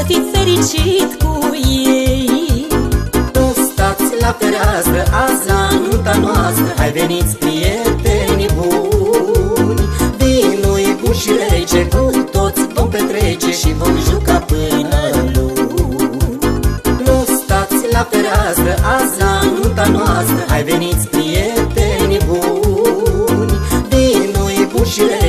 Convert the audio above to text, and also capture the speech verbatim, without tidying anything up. să fii fericit cu ei. Toți stați la fereastră, azi la nunta noastră, hai veniți prieteni buni. Vinul-i bun și rece, cu toți vom petrece și vom juca până luni. Nu stați la fereastră, azi la nunta noastră, hai veniți prieteni buni. Vinul-i bun și rece,